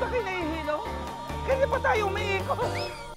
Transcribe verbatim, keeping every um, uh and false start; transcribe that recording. Bakit nahihilo? Kaya pa tayo umiikot?